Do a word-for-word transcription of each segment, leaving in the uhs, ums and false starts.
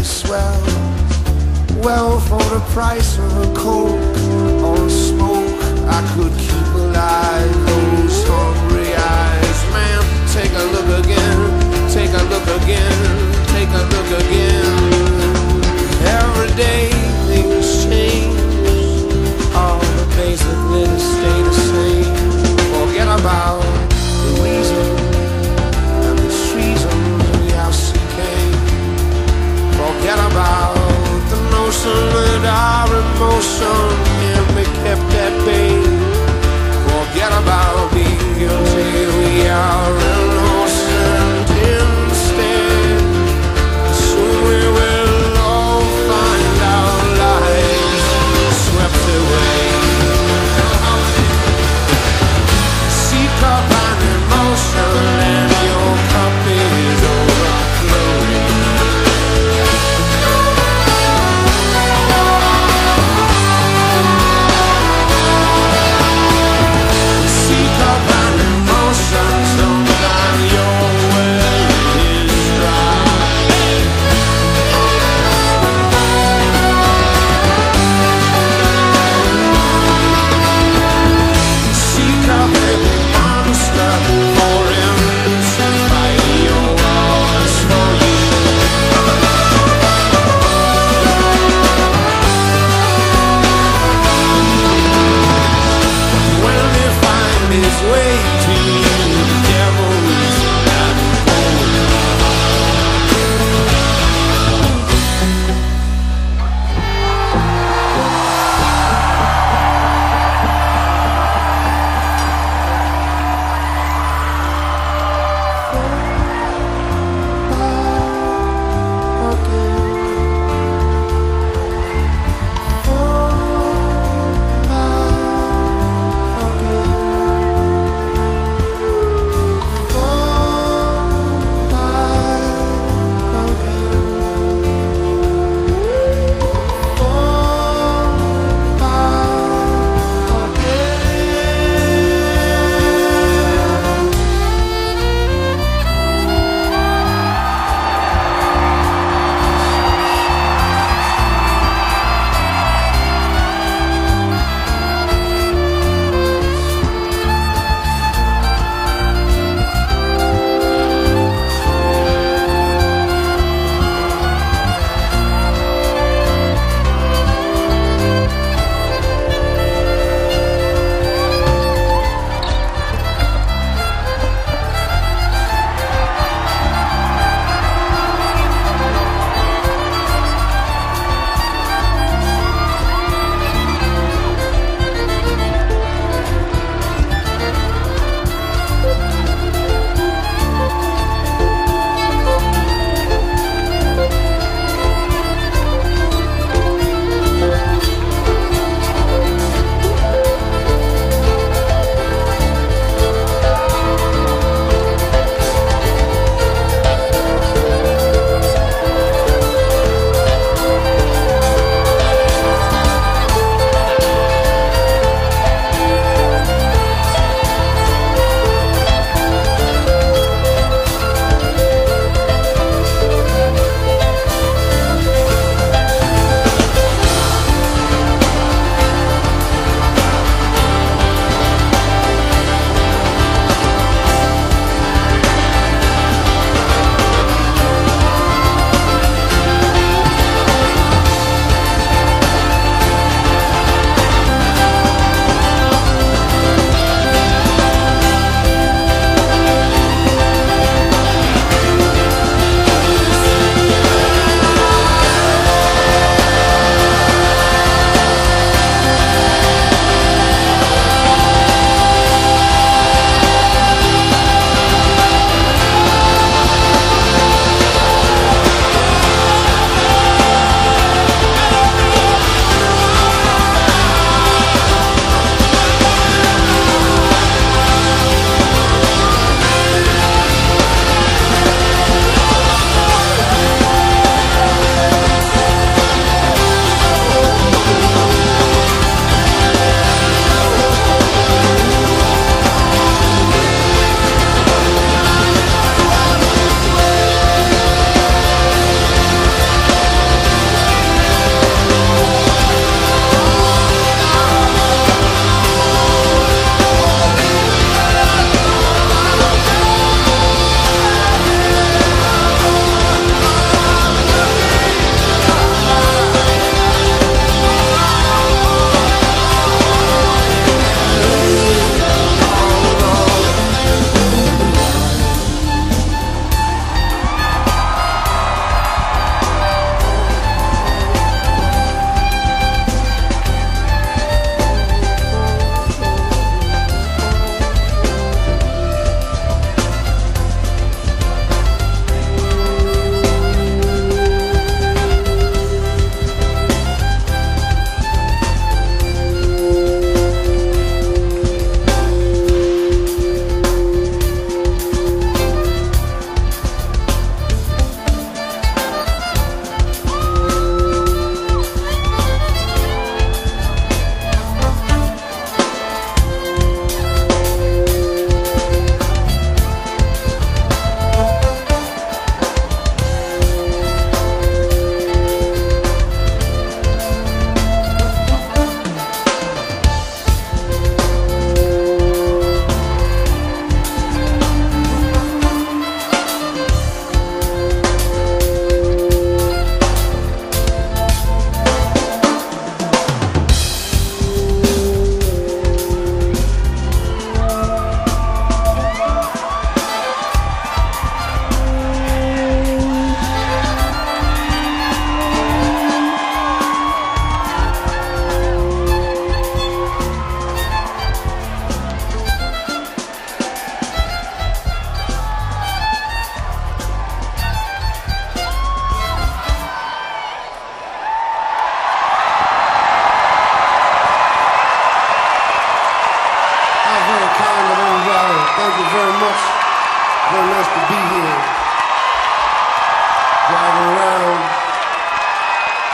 very swell. Well, for the price of a coke or a smoke, I could keep alive those hungry eyes. Man, take a look again, take a look again, take a look again. Every day things change, all the basic things stay the same. Forget about the reason and the reasons we have seeking. Forget about the notion that our emotion can be kept at bay. Forget about being guilty, we are innocent instead.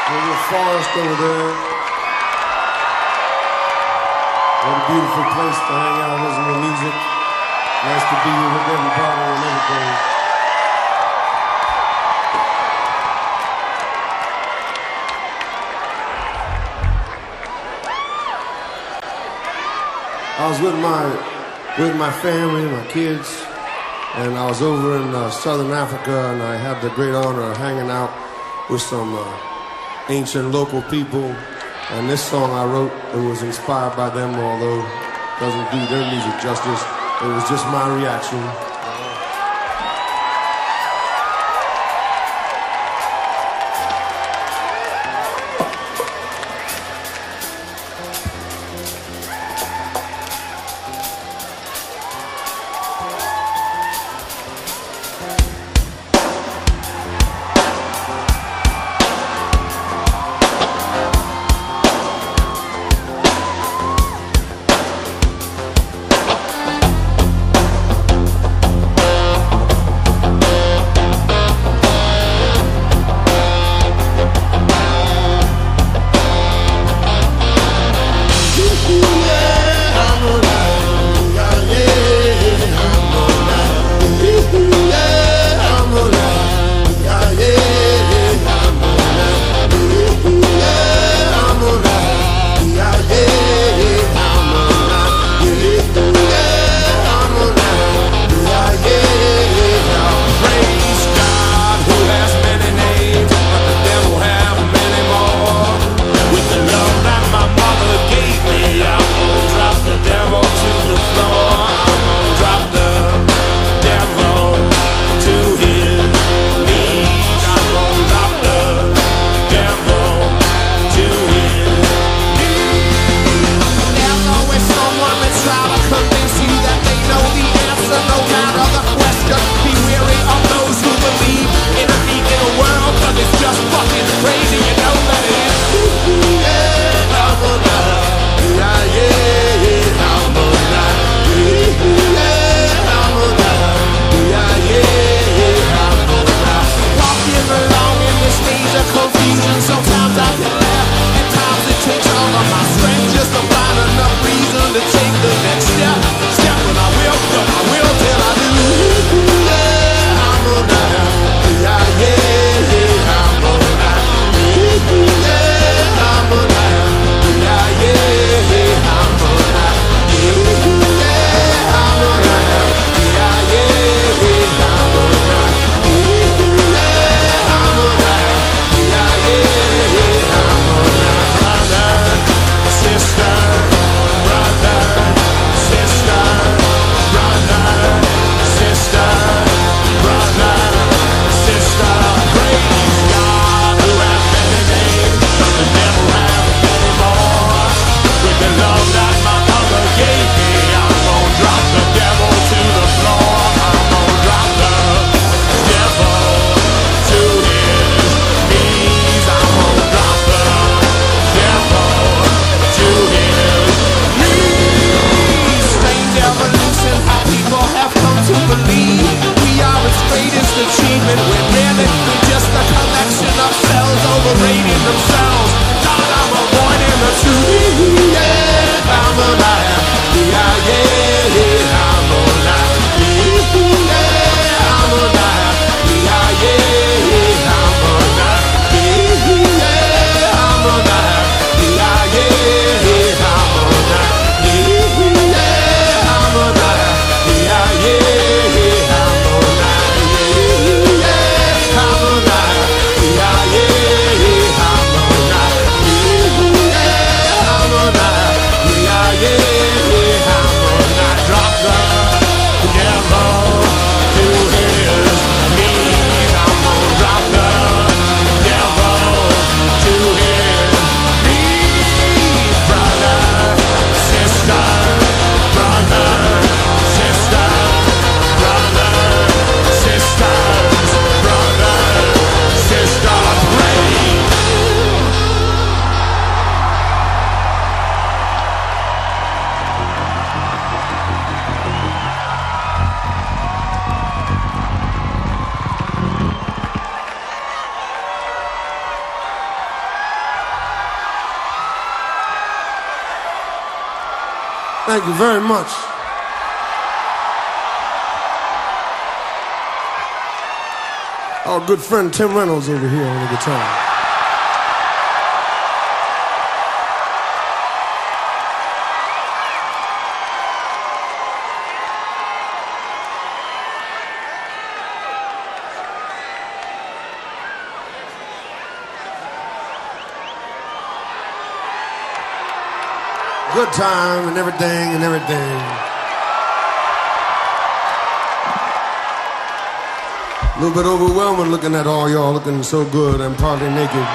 There's a forest over there. What a beautiful place to hang out, listen to music. Nice to be here with everybody and everything. I was with my with my family, my kids, and I was over in uh, Southern Africa, and I had the great honor of hanging out with some Uh, ancient local people, and this song I wrote, it was inspired by them, although it doesn't do their music justice. It was just my reaction. Thank you very much. Our good friend Tim Reynolds over here on the guitar. Good time and everything and everything. A little bit overwhelming looking at all y'all looking so good and partly naked.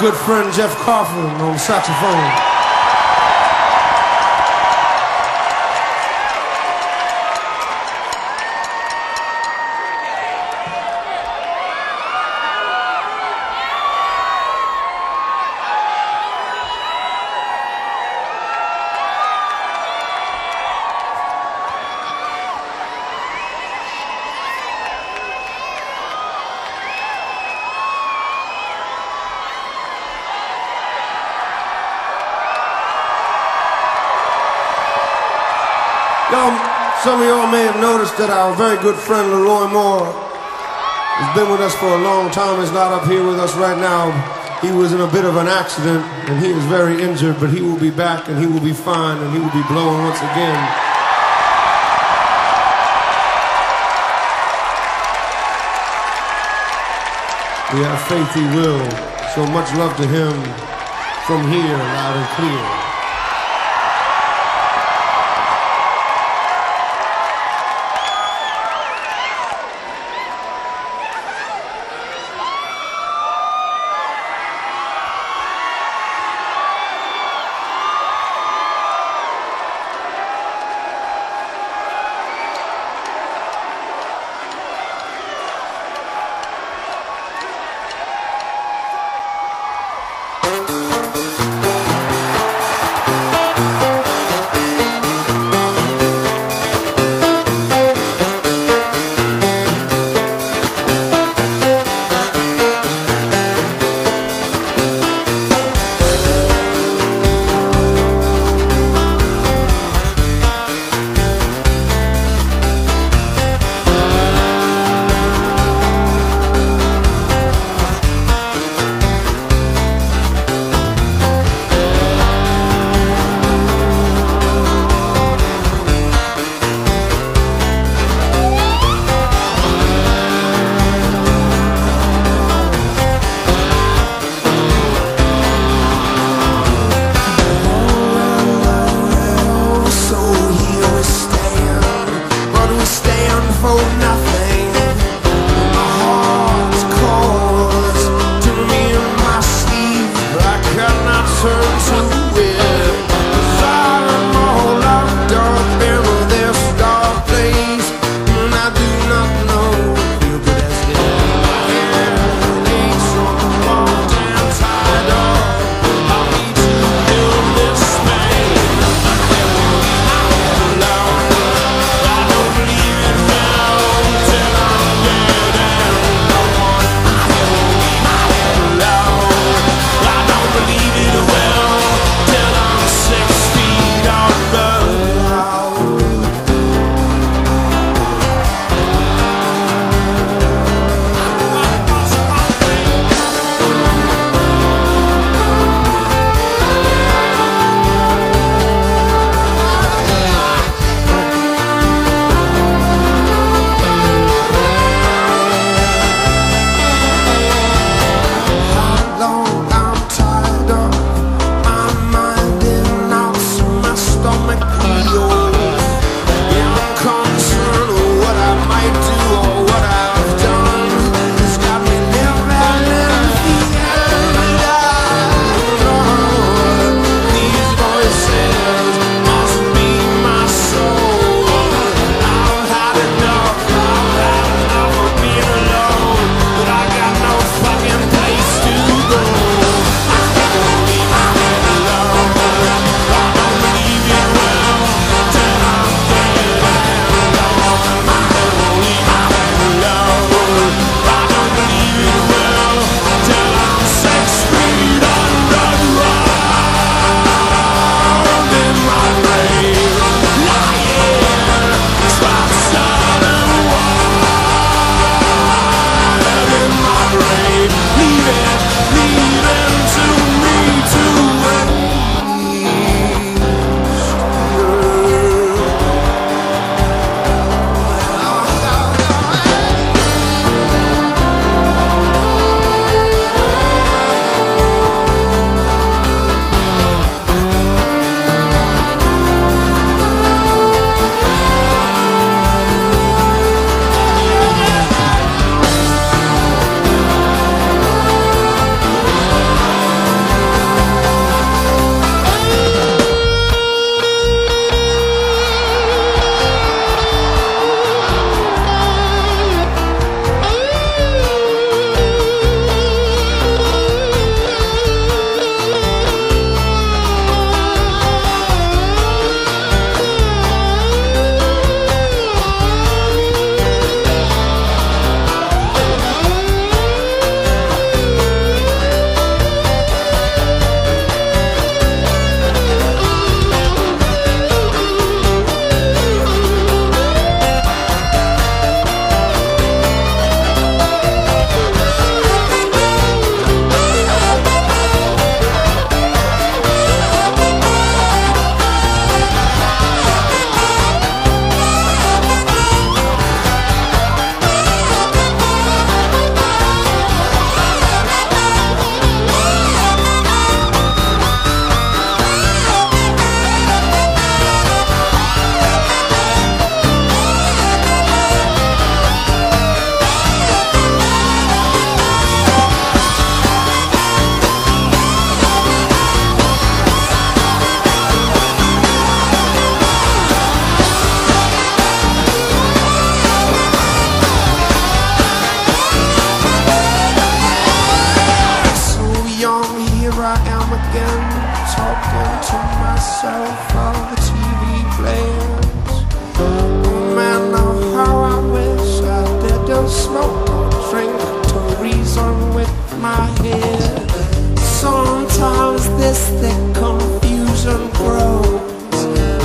my good friend Jeff Coffin on saxophone. Some of y'all may have noticed that our very good friend Leroy Moore has been with us for a long time. He's not up here with us right now. He was in a bit of an accident and he is very injured, but he will be back and he will be fine and he will be blowing once again. We have faith he will. So much love to him from here, loud and clear. myself on the T V players. Oh man, oh how I wish I didn't smoke or drink to reason with my head. Sometimes this thick confusion grows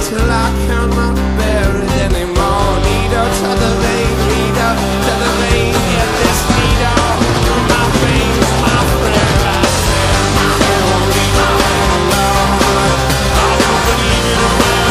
till I cannot bear it anymore. Leader to the vein, leader to the vein, get this leader through my veins, my prayer. I say, I won't leave my own Lord. I don't believe in a man.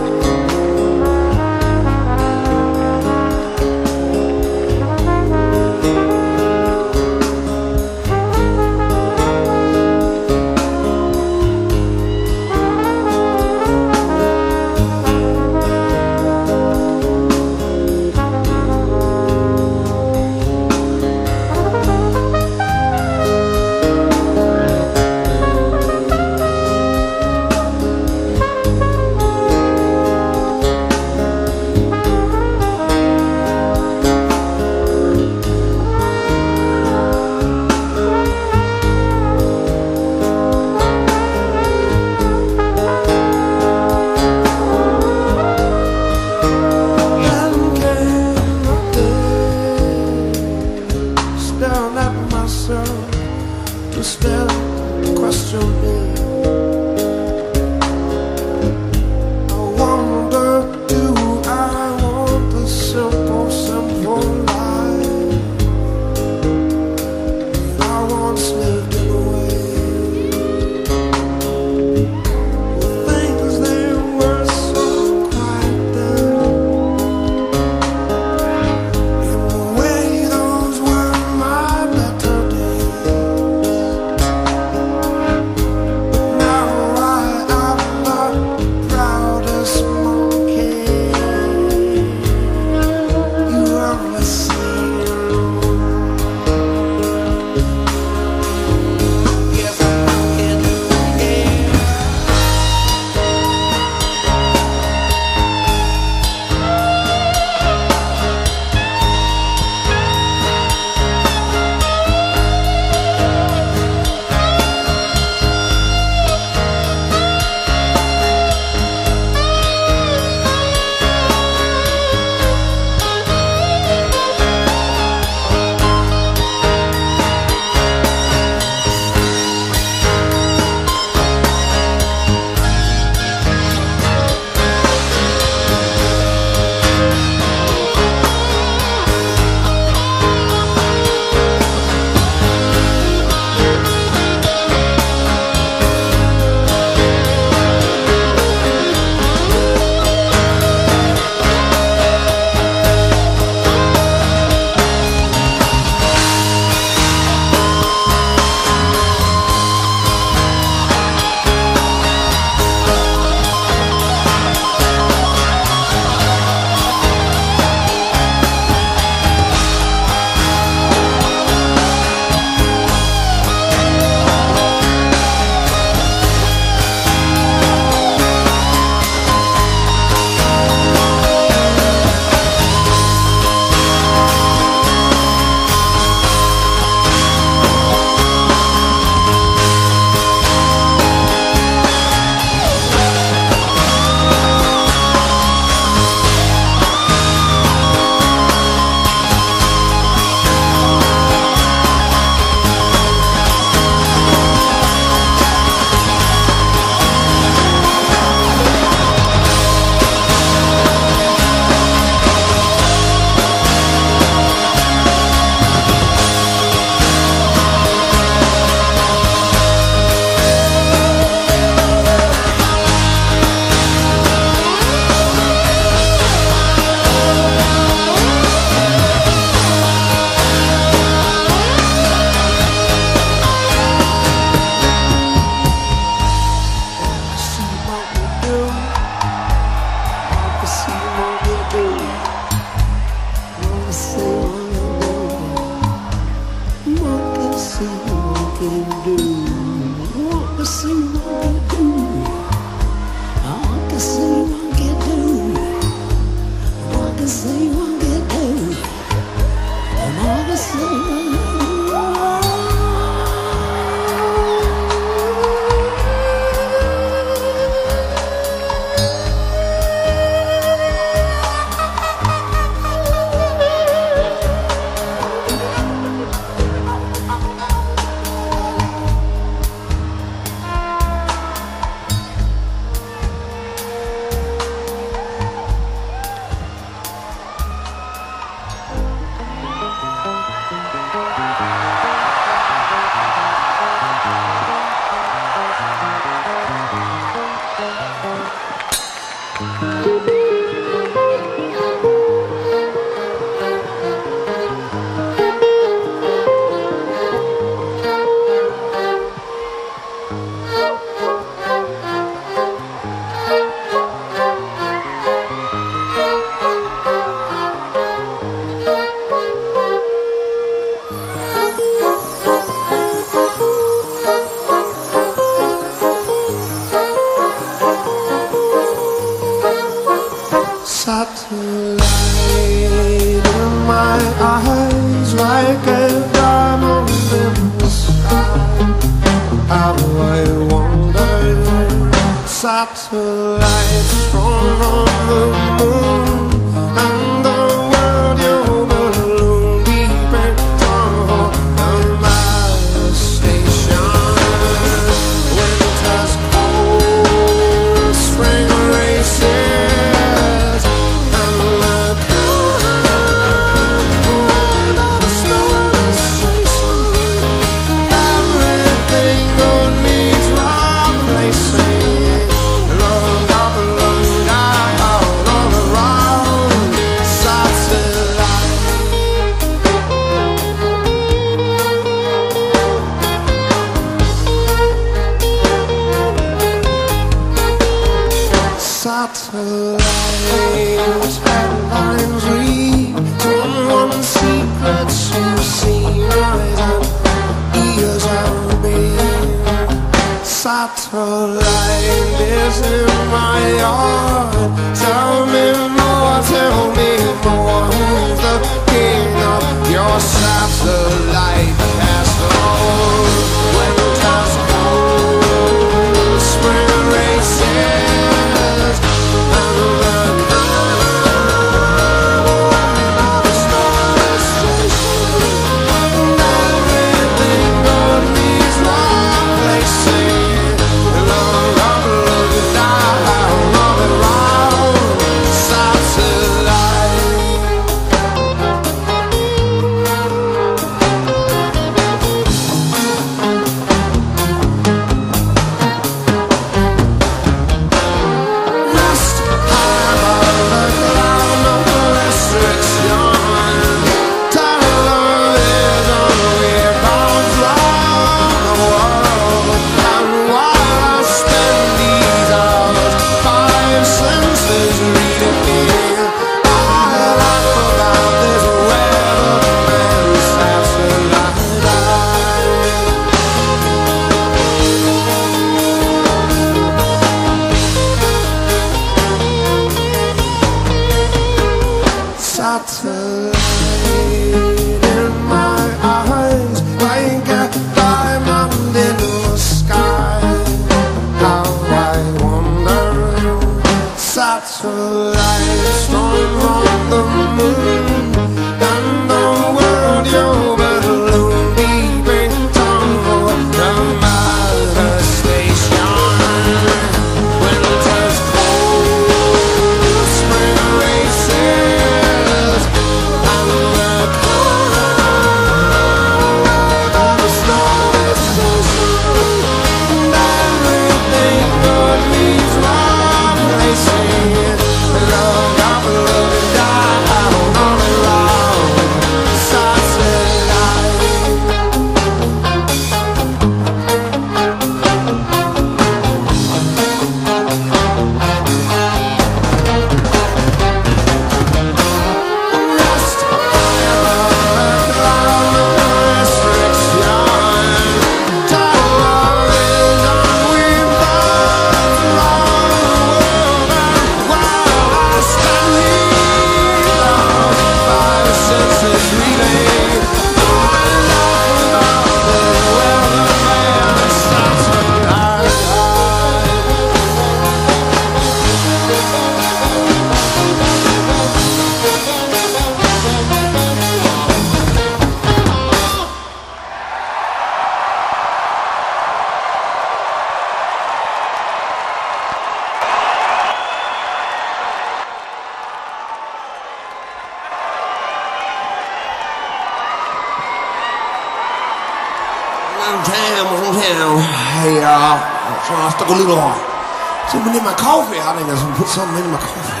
Something in my coffee. I think that's put something in my coffee.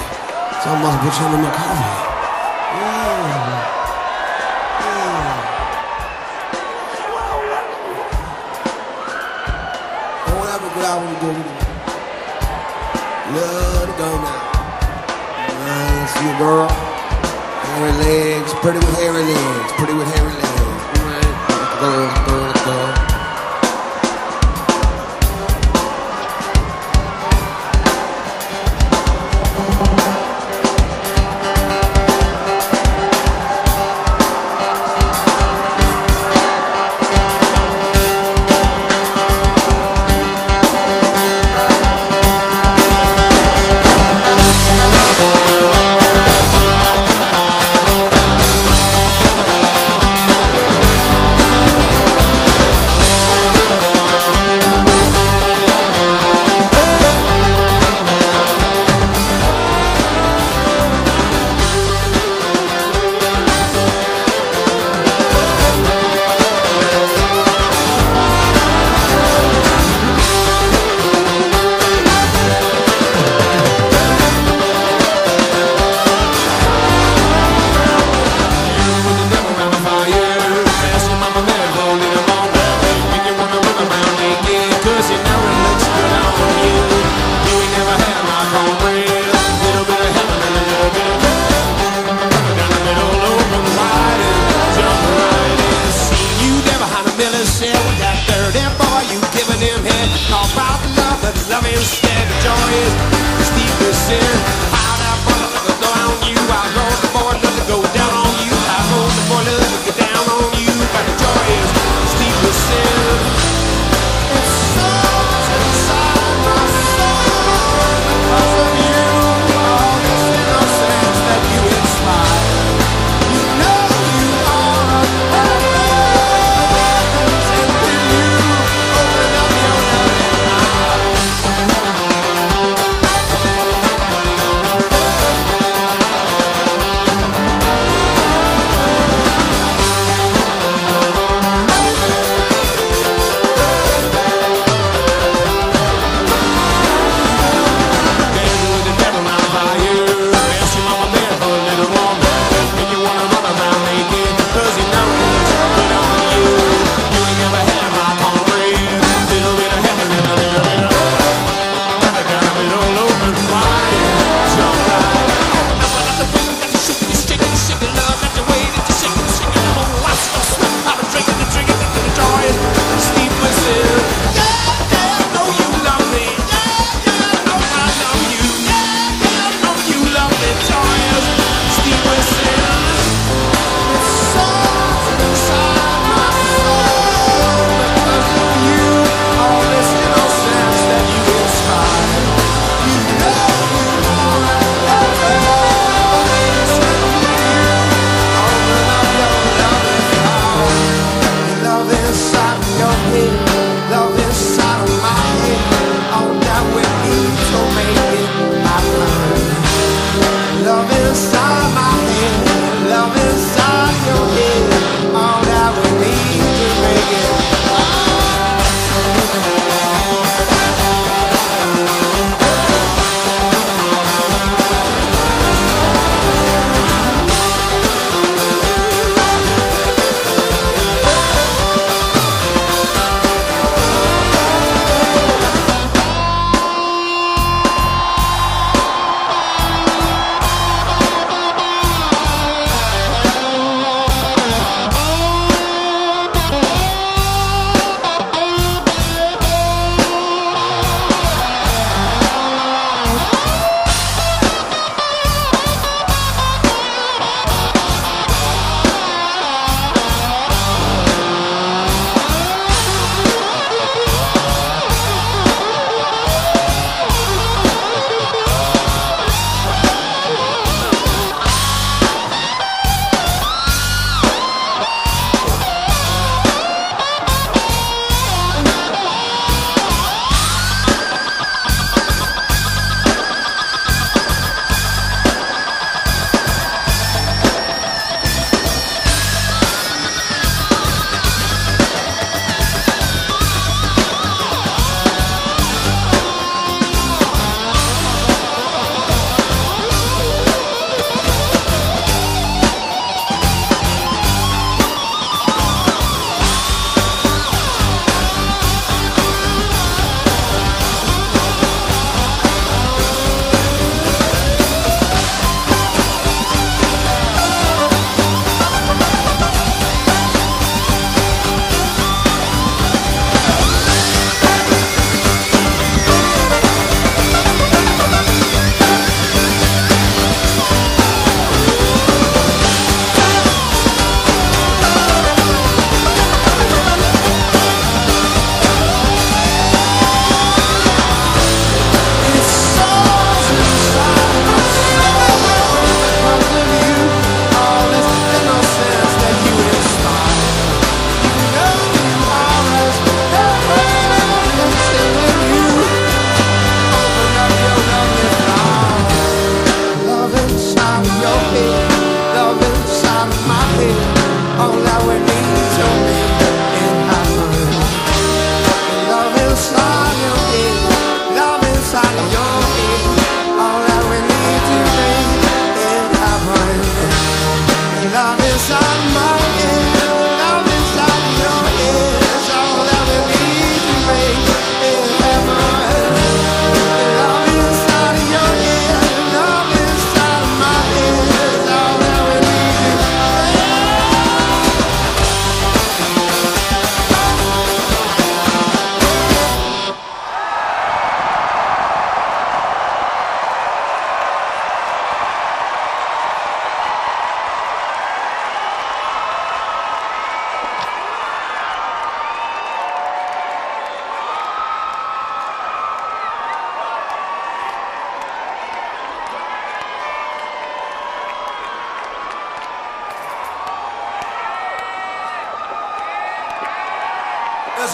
Something must put something in my coffee. Yeah. Yeah. Oh, that'd be good. I want to go with you. Love to go now. Nice, you girl. Hairy legs. Pretty with hairy legs. Pretty with hairy legs. Go, go, go.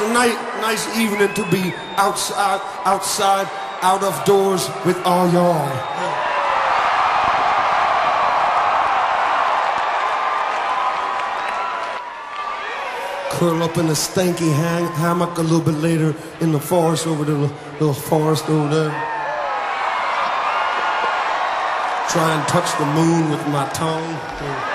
was a nice, nice evening to be outside, outside, out of doors with all y'all. Curl up in the stanky hammock a little bit later in the forest, over the little forest over there. Try and touch the moon with my tongue.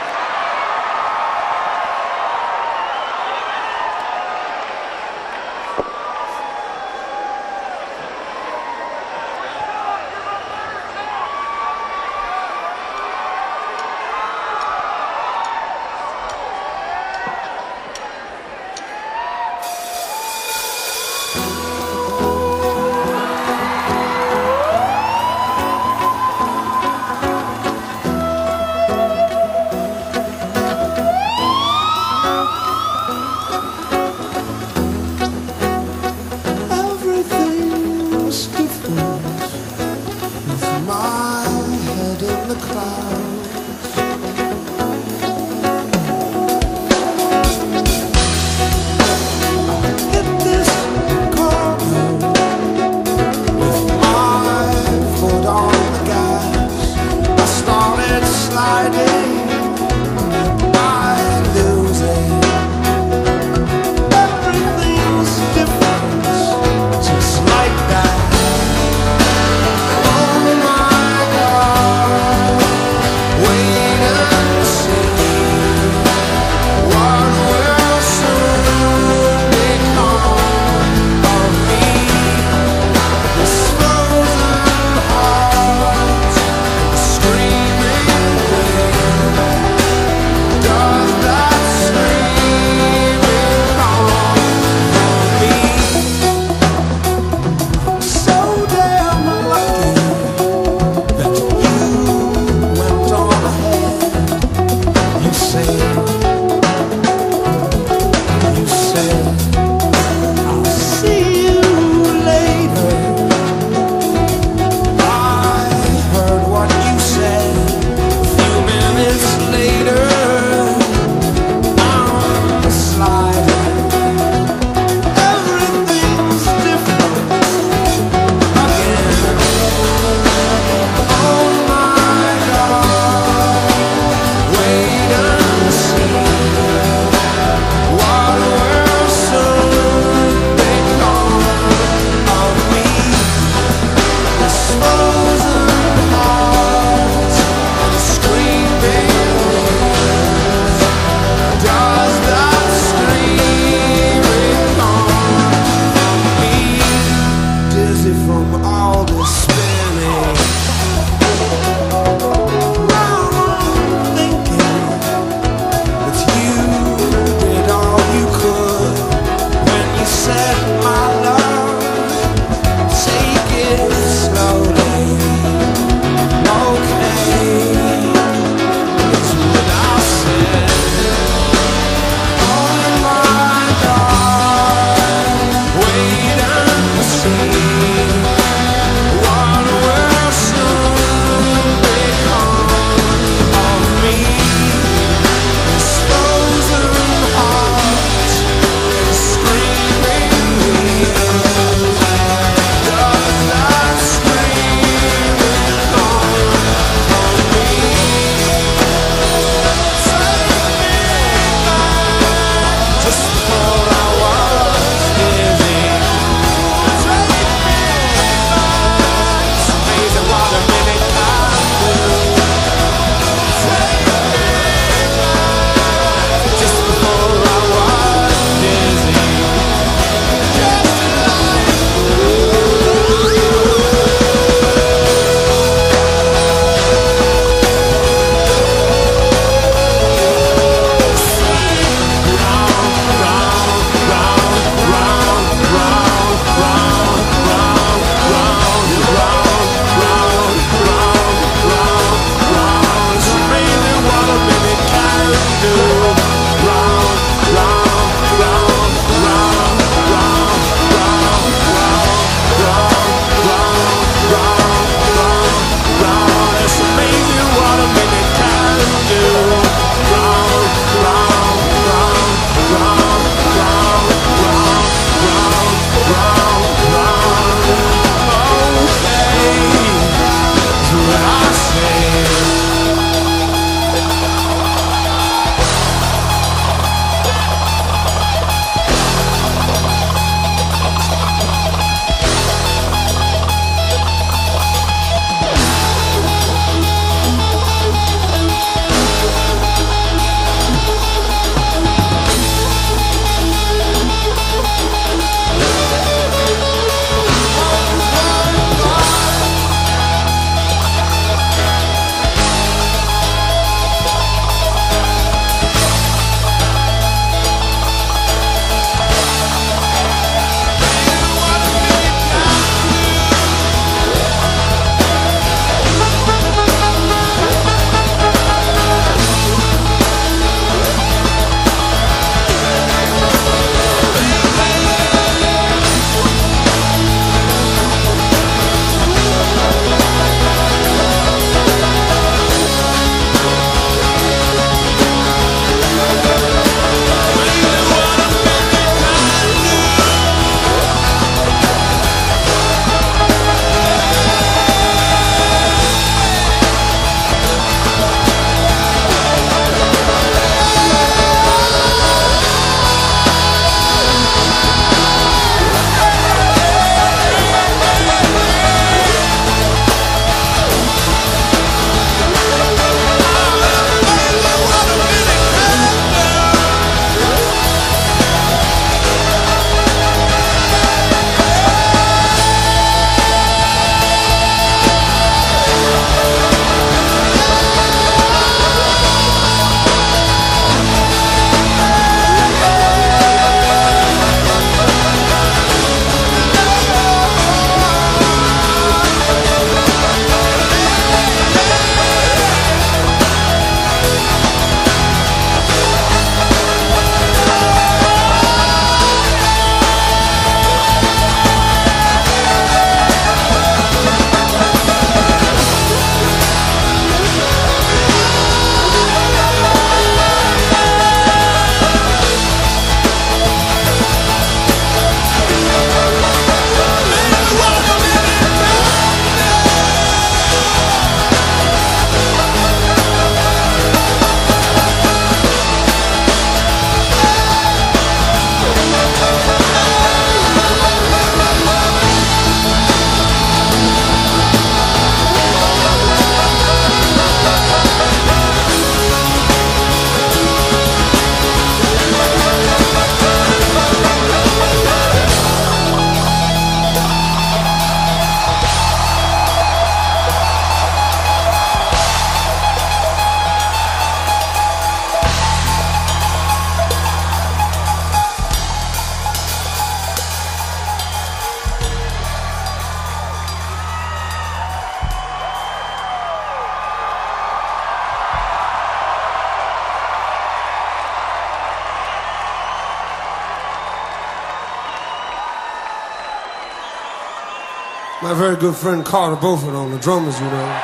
my very good friend Carter Beauford on the drums, you know.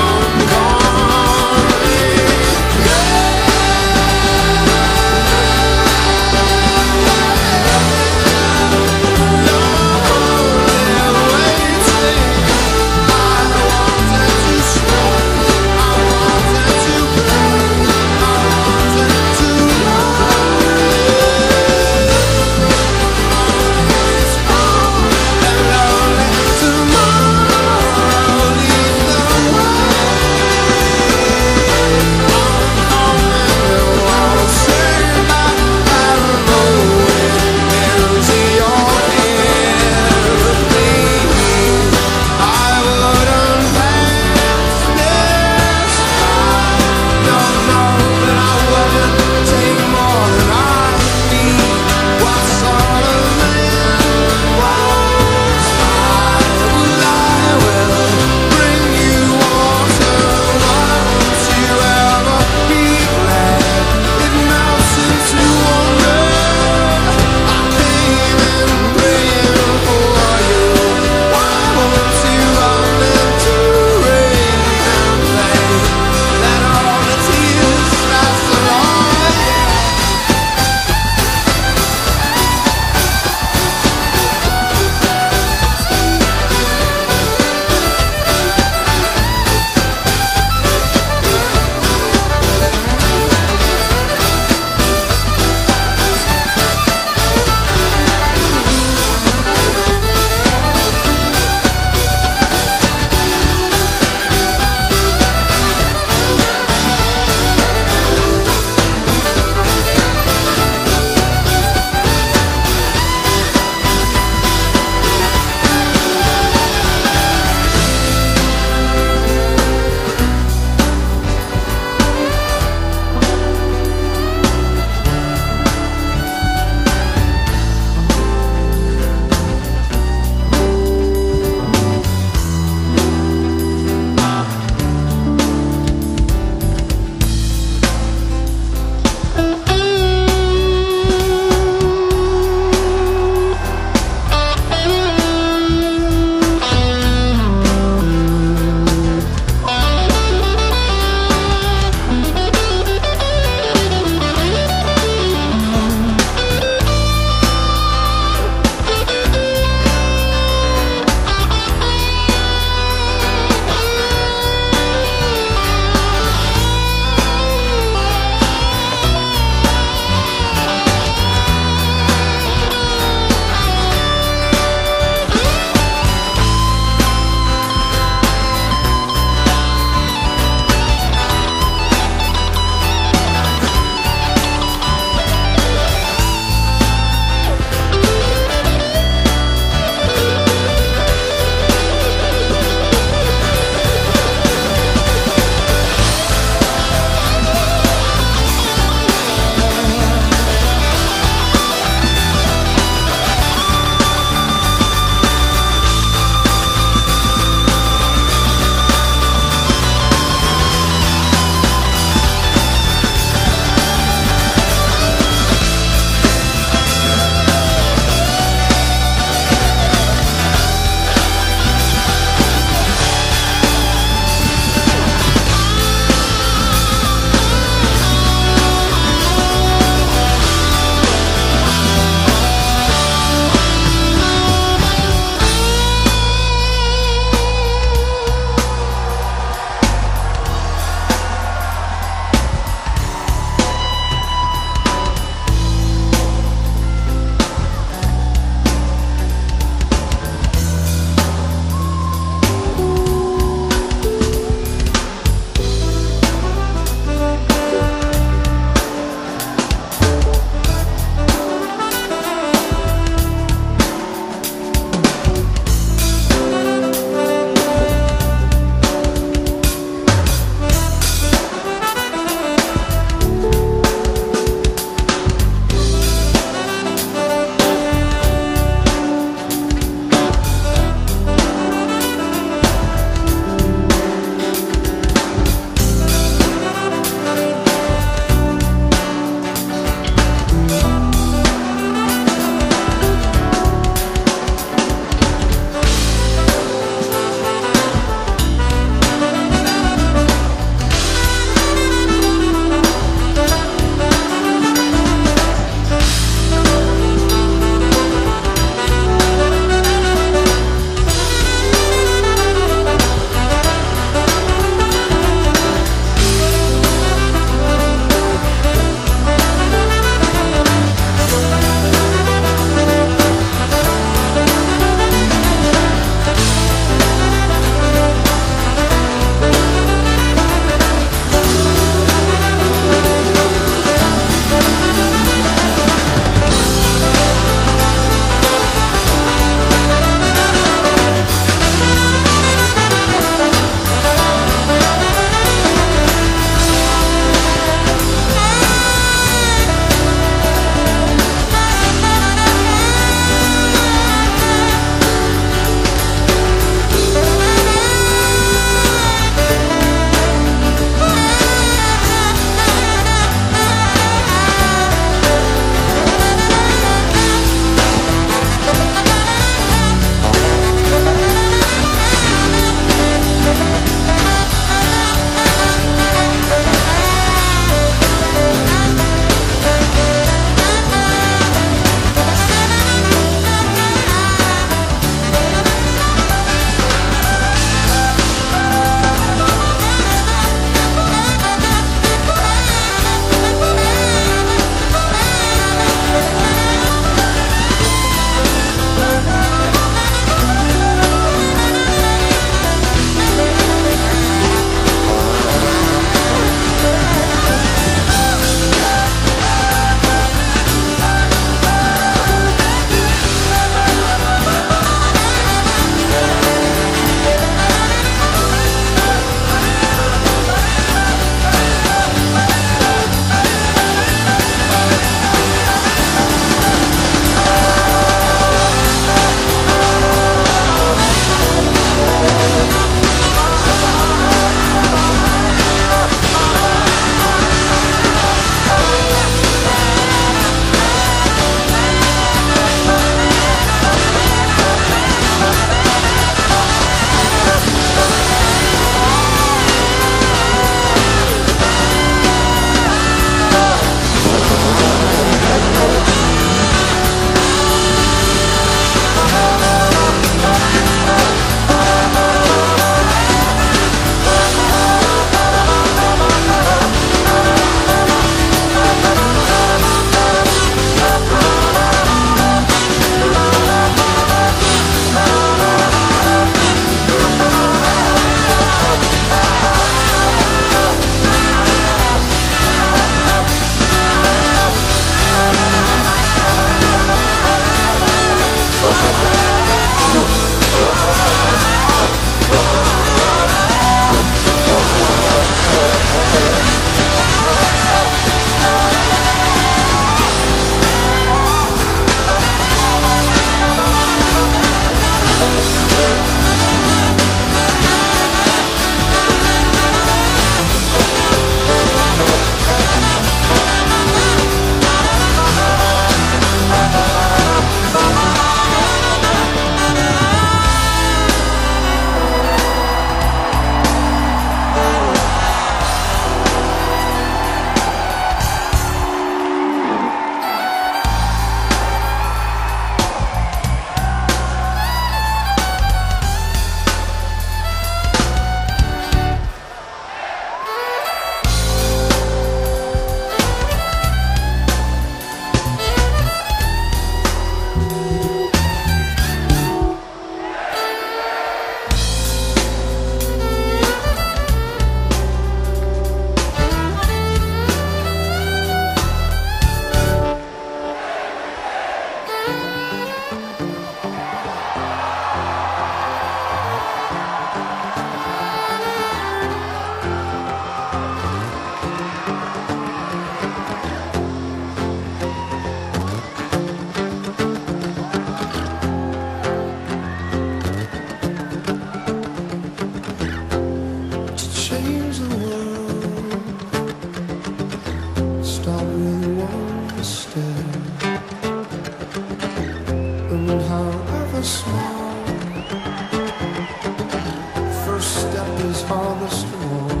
harvest moon.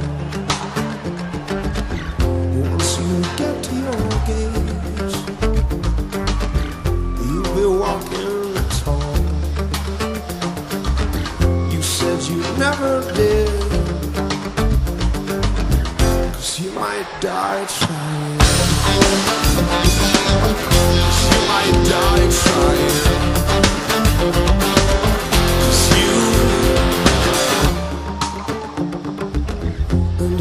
Once you get to your gates, you'll be walking tall. You said you never did, 'cause you might die trying. You might die trying. 'Cause you.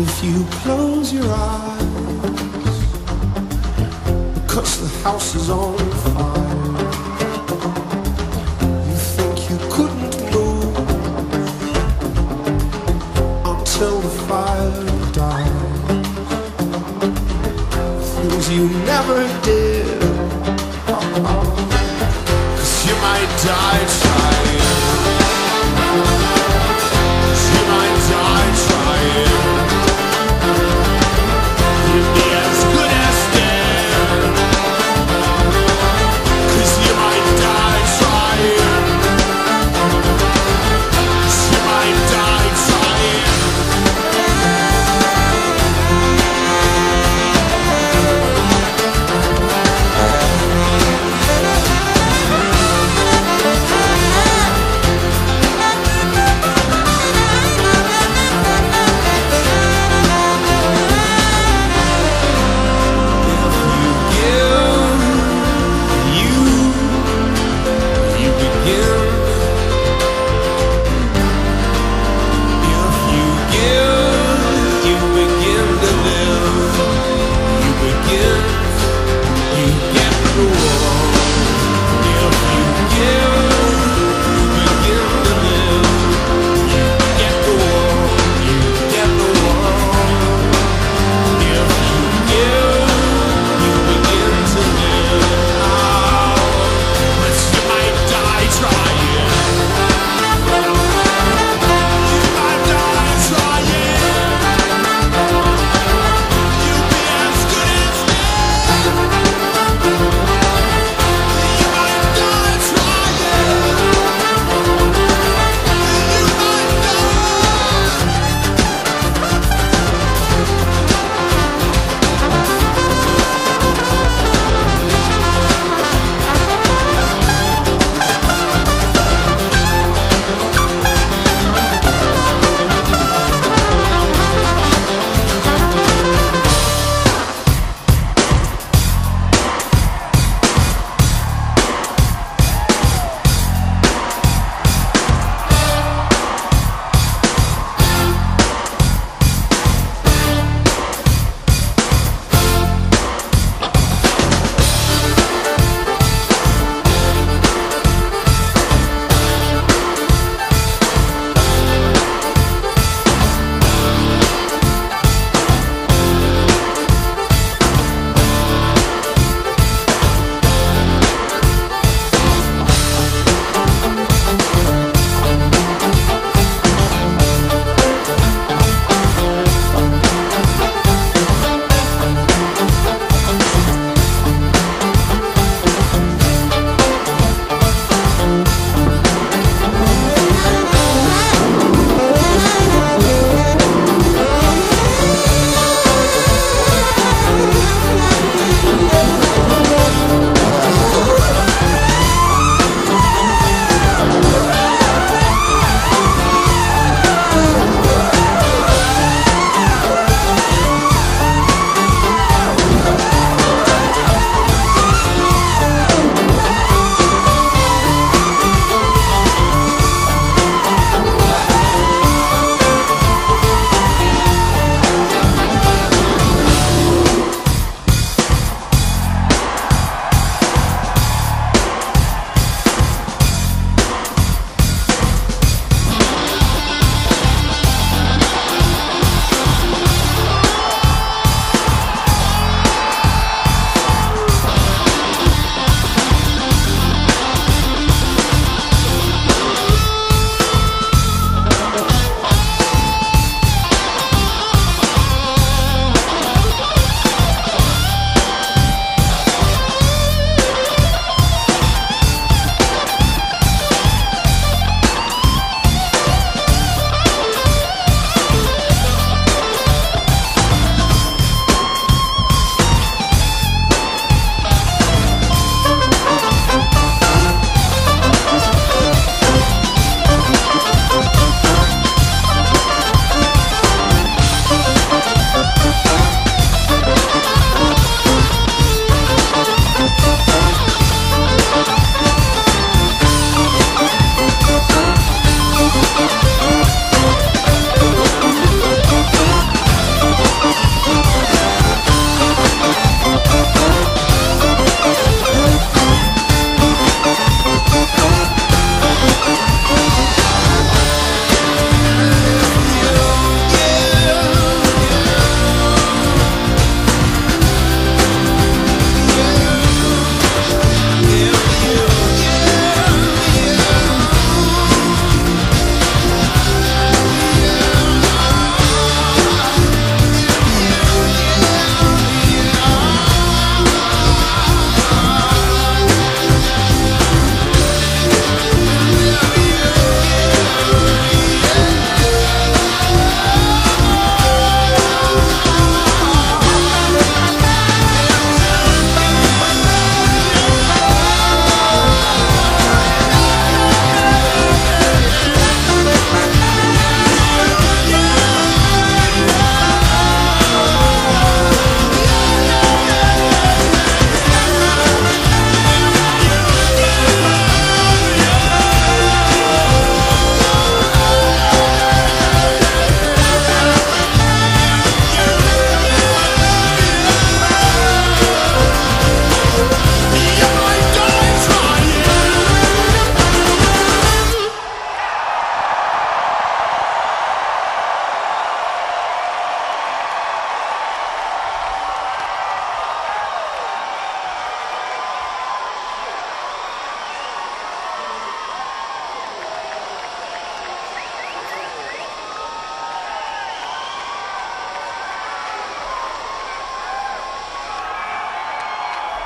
If you close your eyes, 'cause the house is on fire, you think you couldn't move until the fire died. Things you never did, uh-uh. 'Cause you might die trying. 'Cause you might die trying.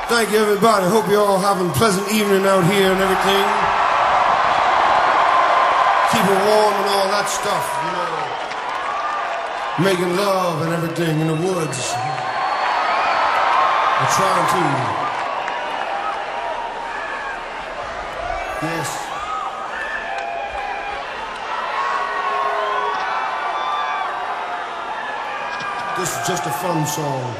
Thank you, everybody. Hope you're all having a pleasant evening out here and everything. Keep it warm and all that stuff, you know. Making love and everything in the woods. I'm trying to. Yes. This is just a fun song.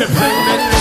to prove it. I'm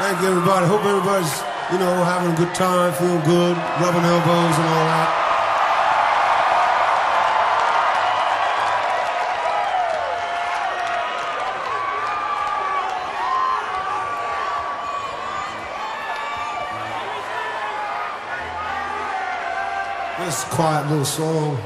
Thank you, everybody. Hope everybody's, you know, having a good time, feeling good, rubbing elbows and all that. This quiet little song.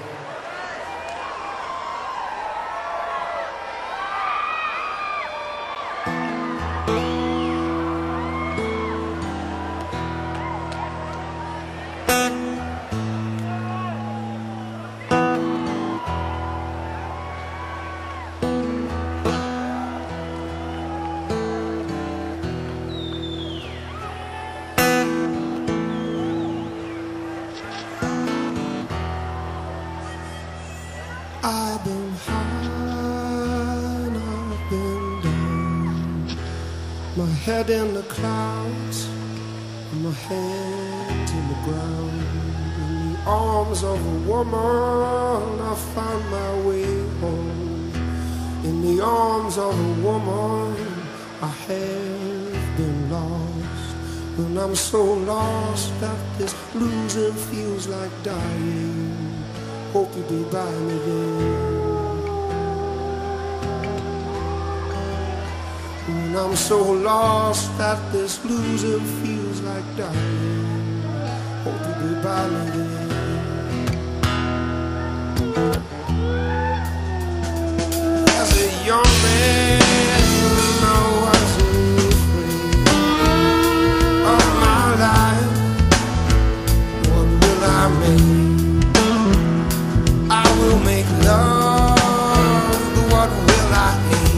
Head in the clouds, and my hand in the ground. In the arms of a woman, I found my way home. In the arms of a woman, I have been lost. And I'm so lost that this losing feels like dying. Hope you'll be by me then. And I'm so lost that this losing feels like dying. Hope you'll be by me then. As a young man, I wasn't afraid of my life. What will I make? I will make love, but what will I hate?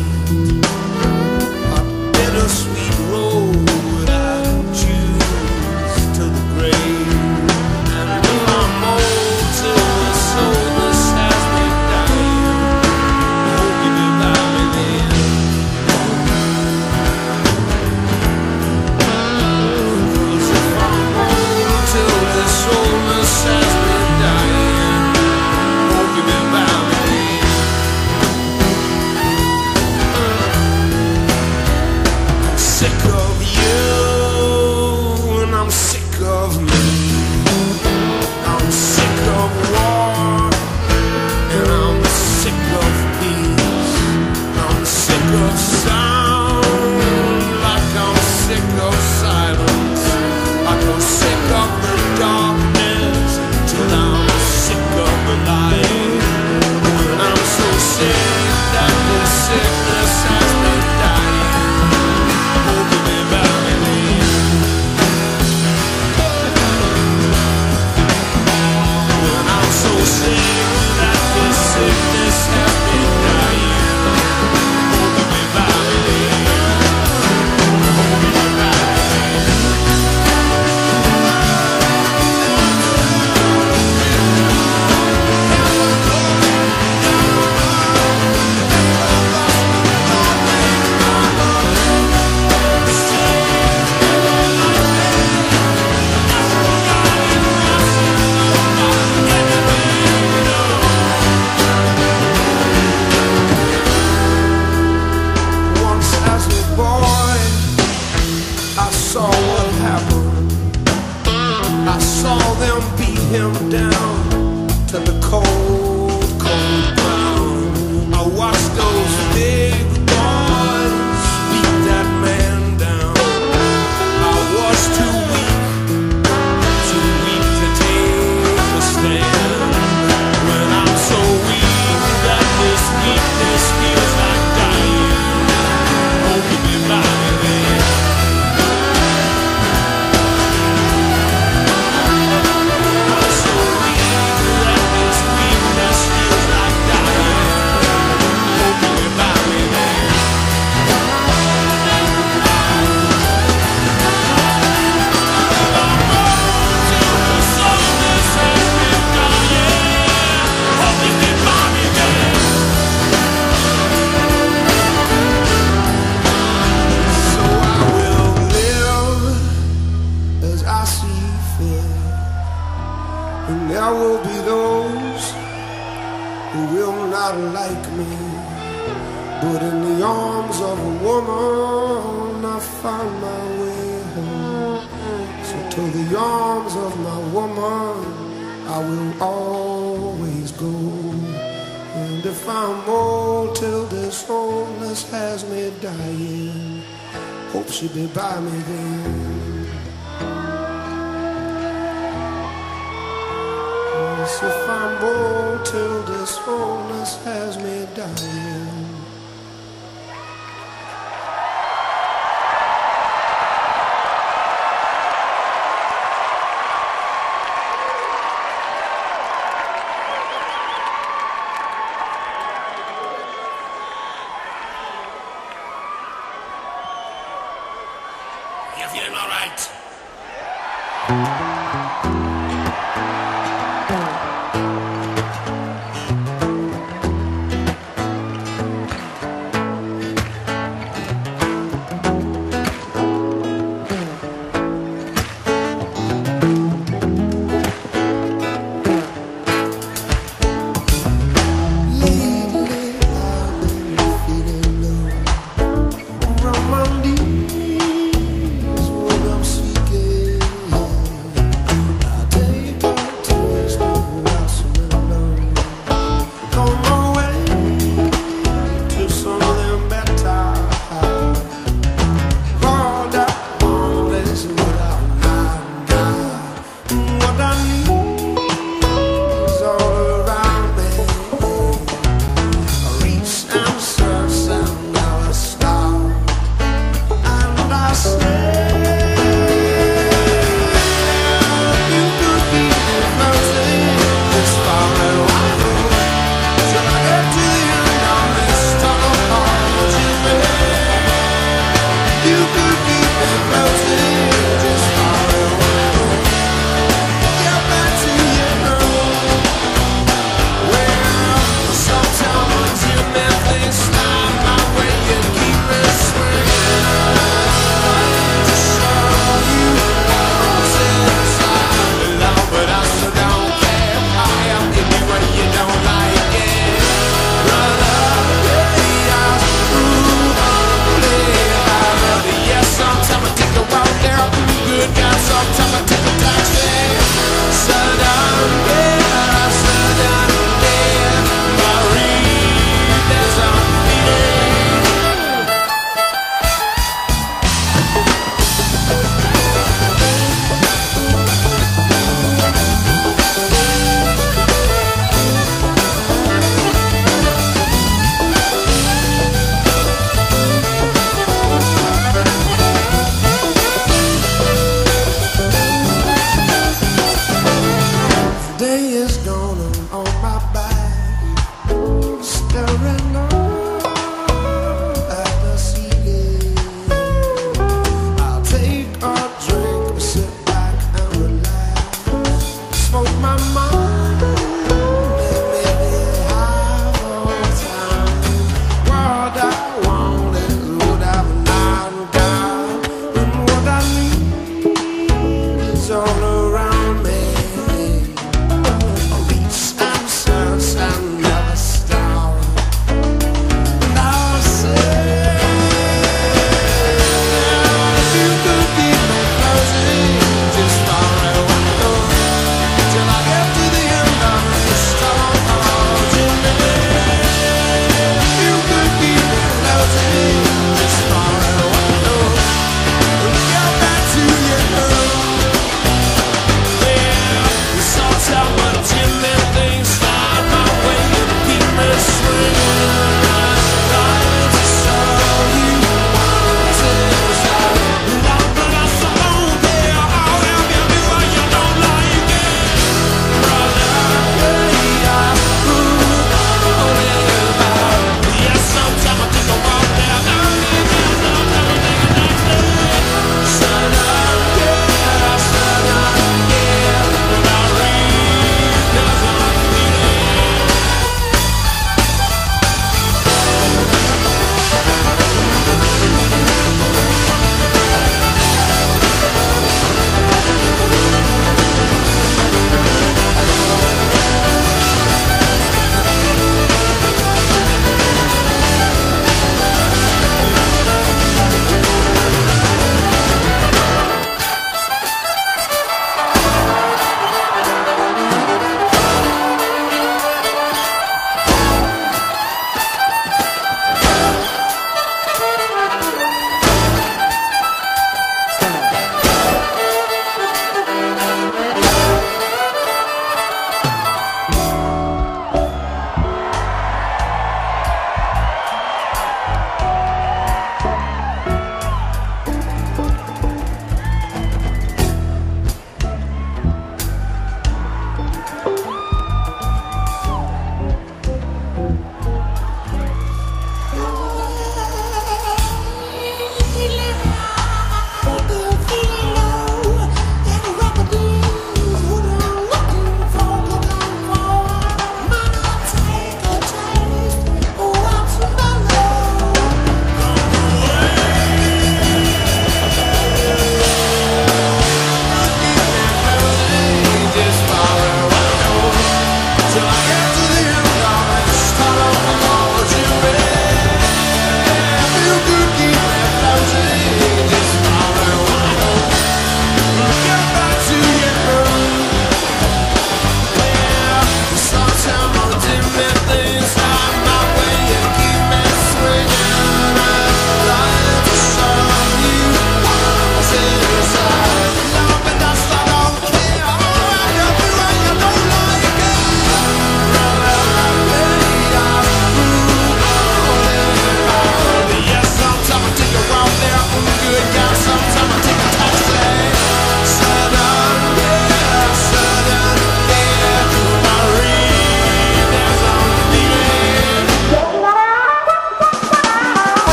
But in the arms of a woman I found my way home. So to the arms of my woman I will always go. And if I'm old till this oldness has me dying, hope she'll be by me then. Yes, if I'm old till this oldness has me dying.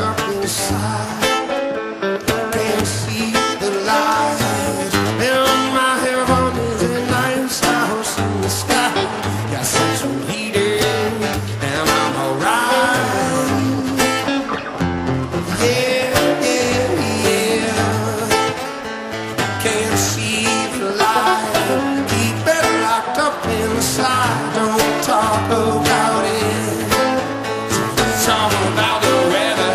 stuck inside. I can't see the light. And my hair on is a nice house in the sky. Got central heating and I'm alright. Yeah, yeah, yeah. Can't see the light. Keep it locked up inside. Don't talk about it. Talk about the weather.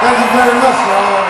Thank you very much, y'all.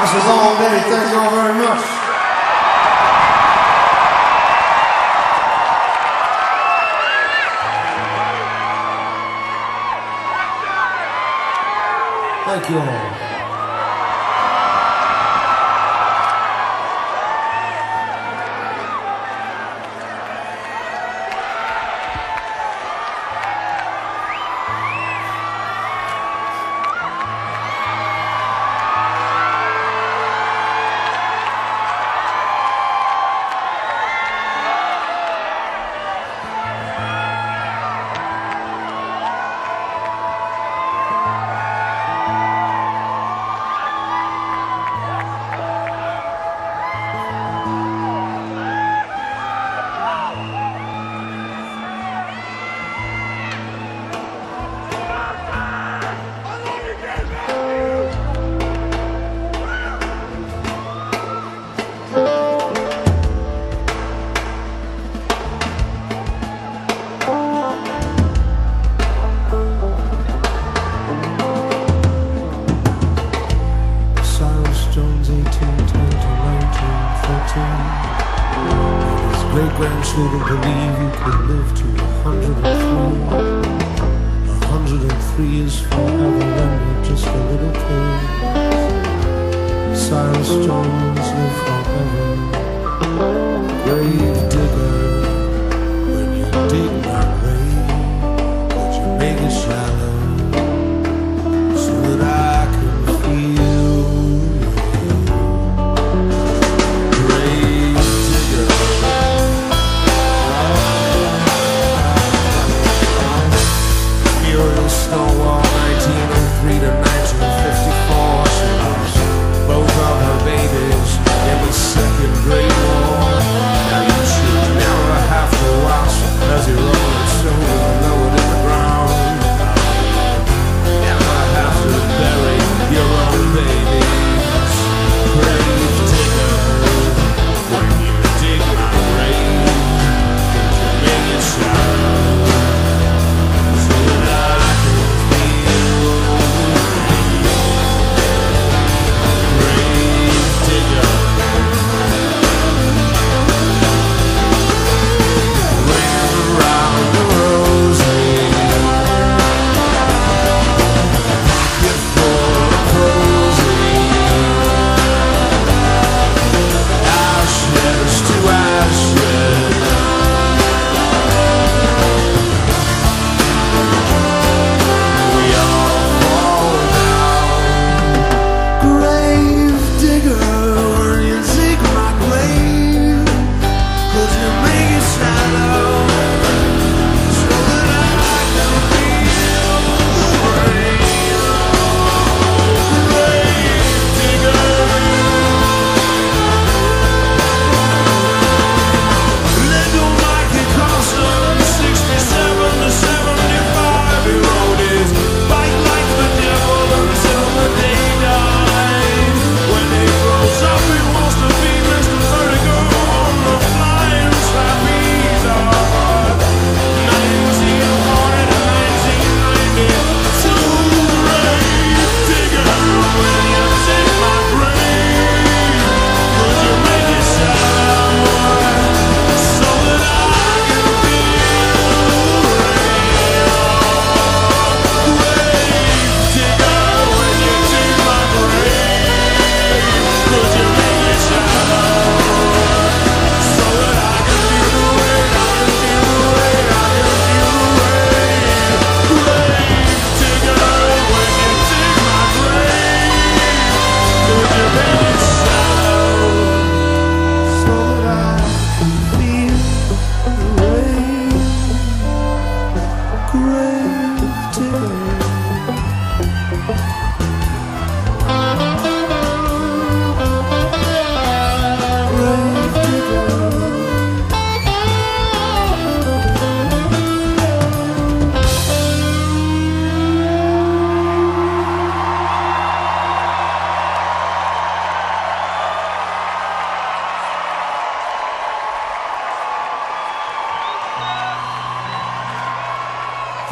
This is all day. Thank you all very much. Thank you all. Jones eighteen ten to nineteen fourteen. great-grandchildren believe you could live to one hundred and three. one hundred and three is forever and you're just a little kid. Cyrus Jones lived forever. Grave digger, when you dig my grave, would you make it shallow so that I can feel? Stonewall nineteen oh three to nineteen fifty-four, she lost both of her babies in the Second Great War. Now you should never have to watch as you roll it so lowered in the ground. Never have to bury your own babies. Grave digger, when you dig my grave, you make it shallow.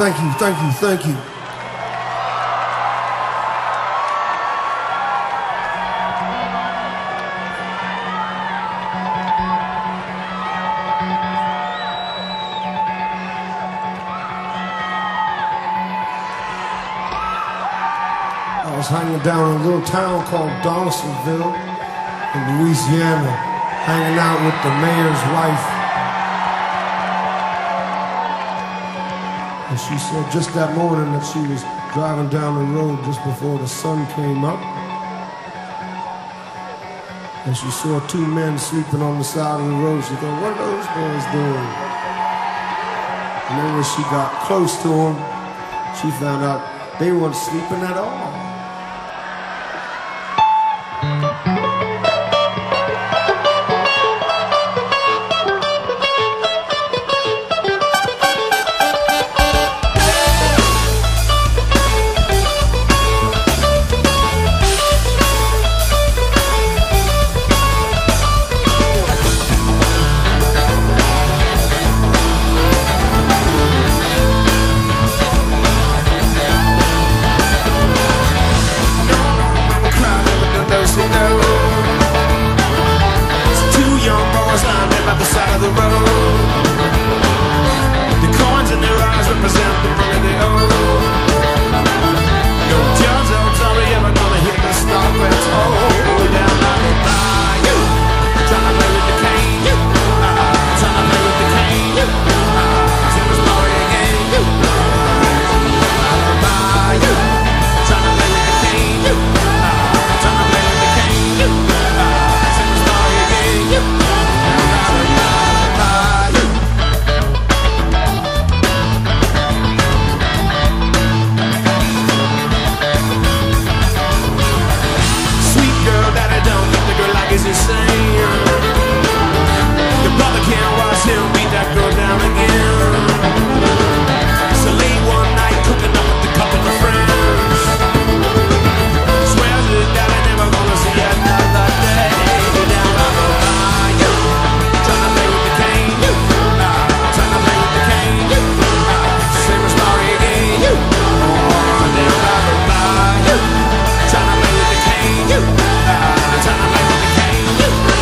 Thank you, thank you, thank you. I was hanging down in a little town called Donaldsonville in Louisiana, hanging out with the mayor's wife. And she said just that morning that she was driving down the road just before the sun came up. And she saw two men sleeping on the side of the road. She thought, what are those boys doing? And then when she got close to them, she found out they weren't sleeping at all. the road. The coins in their eyes represent the money they owe. No tons of trouble, yeah, but gonna hit the stop and toe down on the bayou. Trying to play with the cane, trying to play with the cane. Tim was glory again. The bayou, trying to play with the cane, trying to play with the cane. Tim was glory again. Is insane. The brother can't watch him beat that girl down again. So late one night, cooking up with a couple of friends. Swears to God I never gonna see another day. Down on the bayou, trying to play with the cane. Trying to play with the cane. Same story again. Down on the bayou, trying to play with the cane. Trying to play with the cane. Trying to play with the cane. You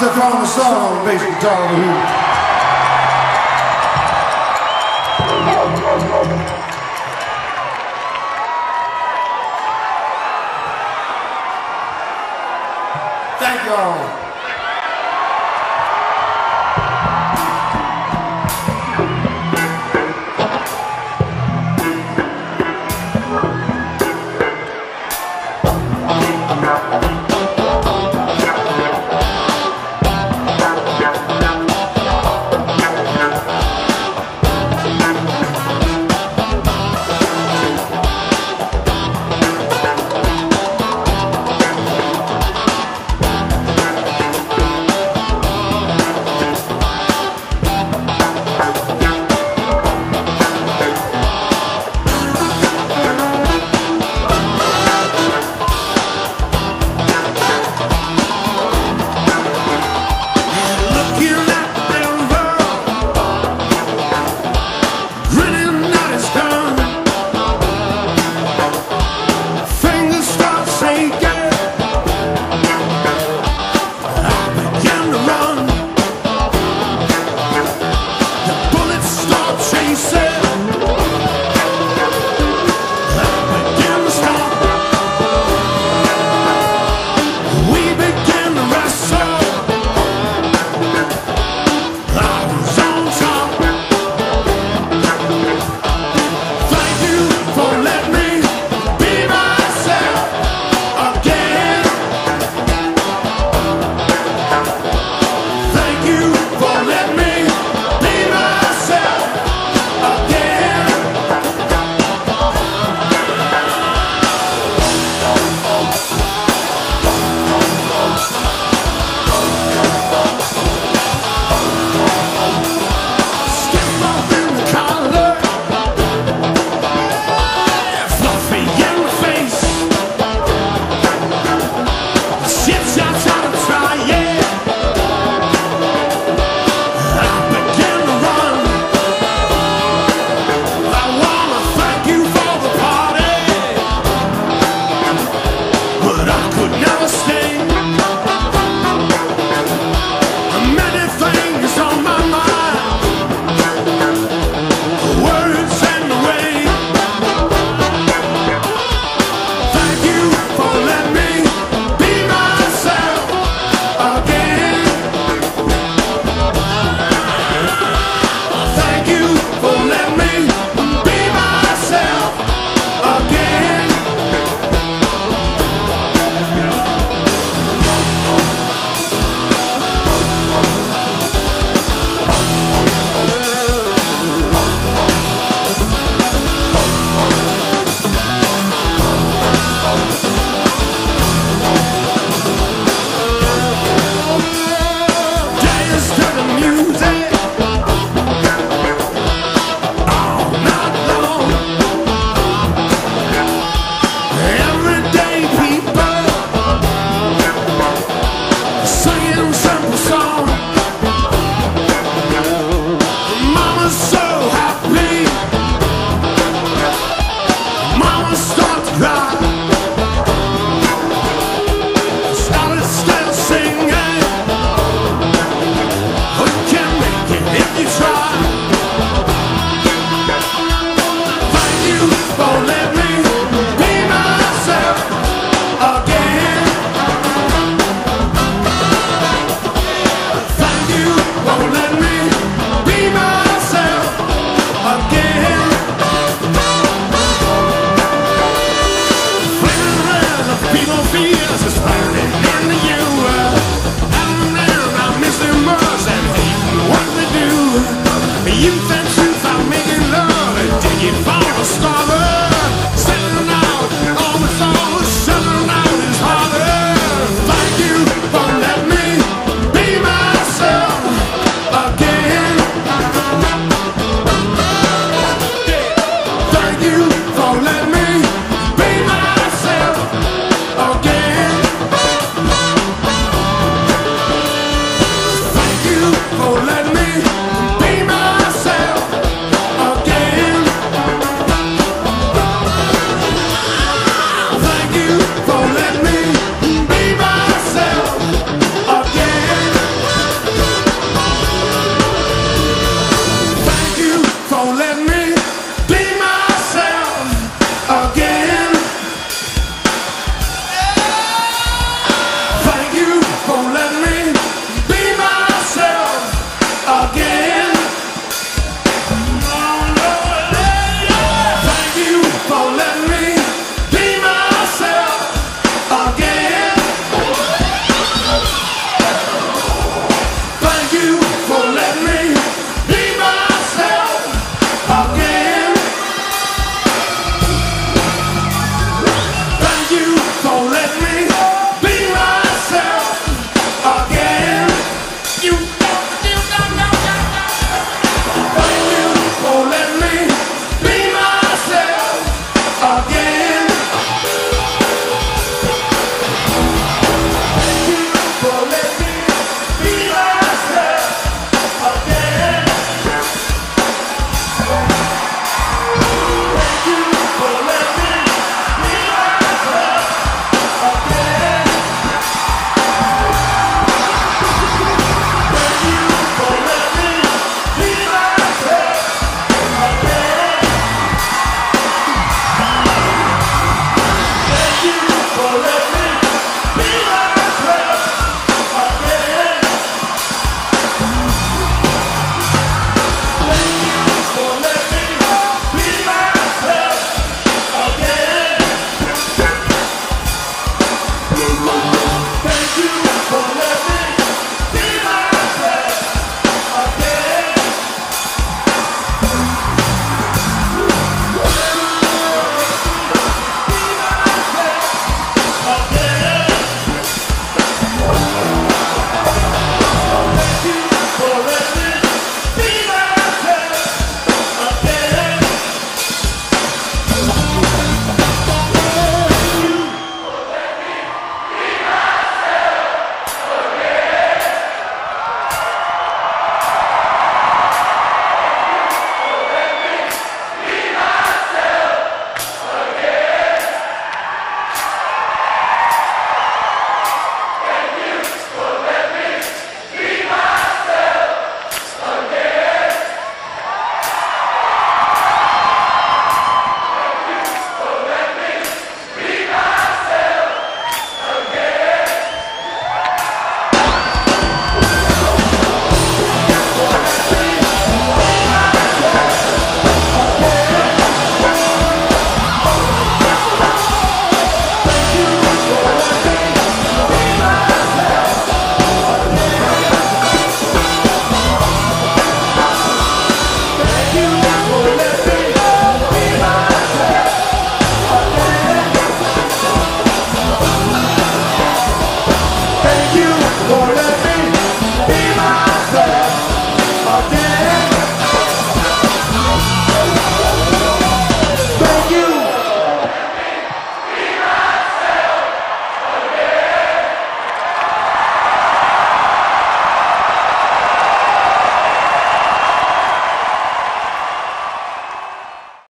the throne of song, bass guitar, the hoop.